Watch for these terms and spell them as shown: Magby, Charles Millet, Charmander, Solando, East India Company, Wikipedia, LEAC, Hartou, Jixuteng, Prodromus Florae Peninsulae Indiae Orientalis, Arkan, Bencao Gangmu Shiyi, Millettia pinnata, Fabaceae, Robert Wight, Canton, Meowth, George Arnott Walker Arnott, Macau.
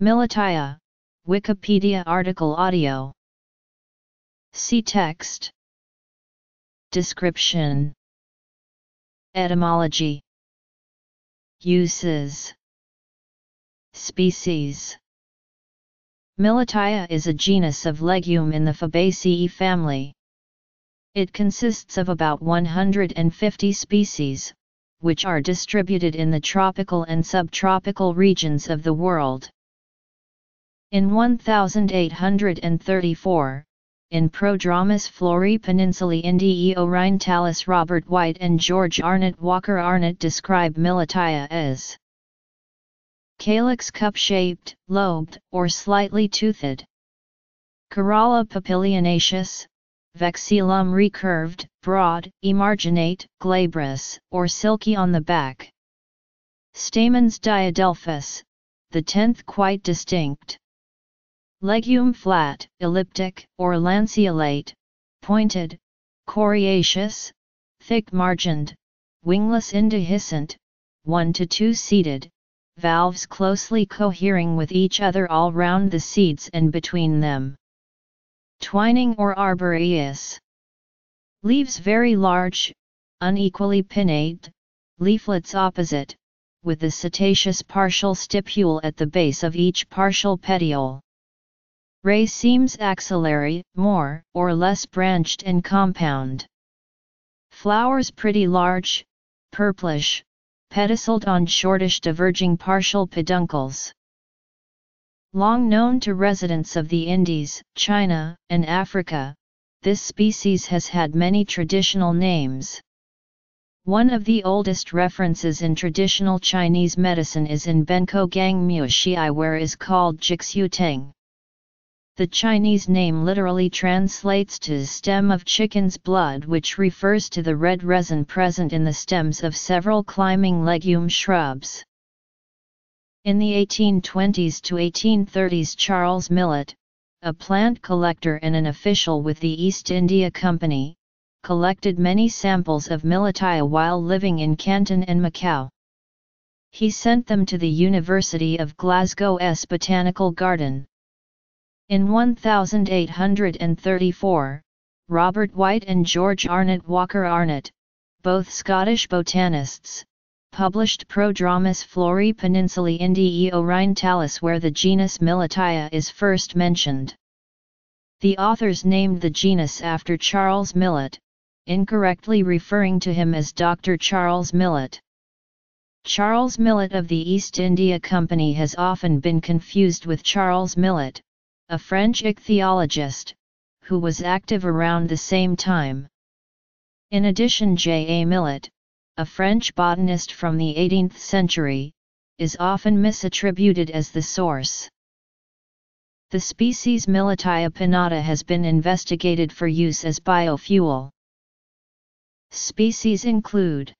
Millettia, Wikipedia article audio. See text. Description. Etymology. Uses. Species. Millettia is a genus of legume in the Fabaceae family. It consists of about 150 species, which are distributed in the tropical and subtropical regions of the world. In 1834, in Prodromus Florae Peninsulae Indiae Orientalis, Robert Wight and George Arnott Walker Arnott describe Millettia as calyx cup-shaped, lobed, or slightly toothed. Corolla papilionaceous, vexillum recurved, broad, emarginate, glabrous, or silky on the back. Stamens diadelphous, the tenth quite distinct. Legume flat, elliptic, or lanceolate, pointed, coriaceous, thick-margined, wingless, indehiscent, 1 to 2-seeded. Valves closely cohering with each other all round the seeds and between them. Twining or arboreous. Leaves very large, unequally pinnate, leaflets opposite, with the setaceous partial stipule at the base of each partial petiole. Racemes axillary, more or less branched and compound. Flowers pretty large, purplish, pedicelled on shortish diverging partial peduncles. Long known to residents of the Indies, China, and Africa, this species has had many traditional names. One of the oldest references in traditional Chinese medicine is in Bencao Gangmu Shiyi, where it is called Jixuteng. The Chinese name literally translates to stem of chicken's blood, which refers to the red resin present in the stems of several climbing legume shrubs. In the 1820s to 1830s, Charles Millet, a plant collector and an official with the East India Company, collected many samples of Millettia while living in Canton and Macau. He sent them to the University of Glasgow's Botanical Garden. In 1834, Robert Wight and George Arnott Walker Arnott, both Scottish botanists, published Prodromus Florae Peninsulae Indiae Orientalis, where the genus Millettia is first mentioned. The authors named the genus after Charles Millet, incorrectly referring to him as Dr. Charles Millet. Charles Millet of the East India Company has often been confused with Charles Millet, a French ichthyologist, who was active around the same time. In addition, J. A. Millet, a French botanist from the 18th century, is often misattributed as the source. The species Millettia pinnata has been investigated for use as biofuel. Species include